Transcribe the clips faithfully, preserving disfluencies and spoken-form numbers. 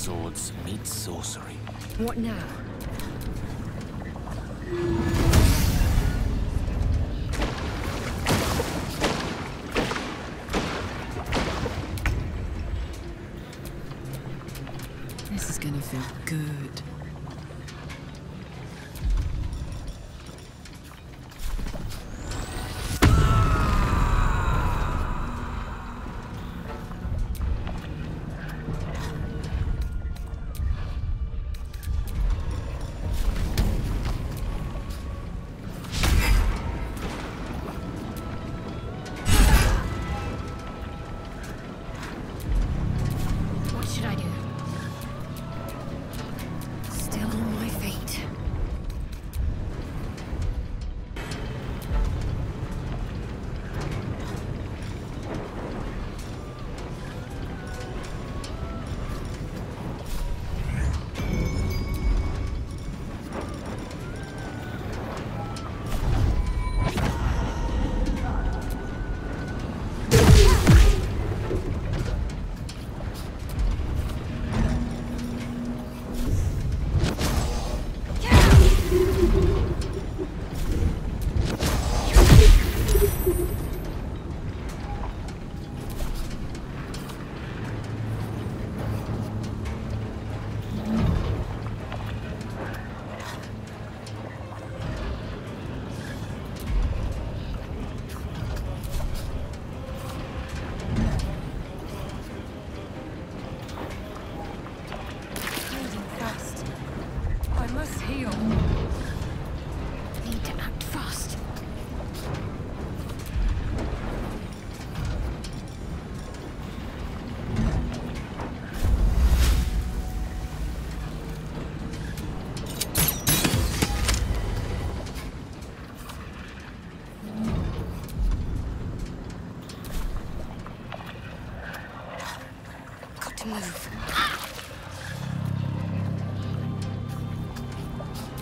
swords meet sorcery. What now? This is gonna feel good.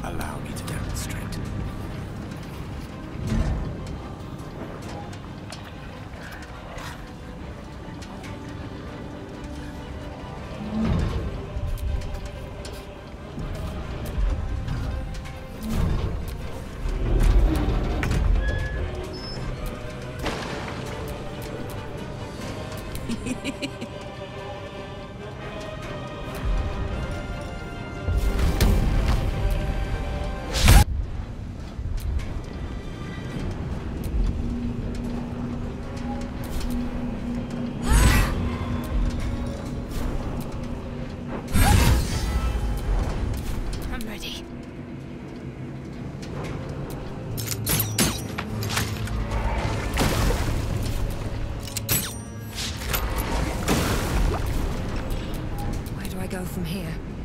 Allow me to demonstrate. Go from here.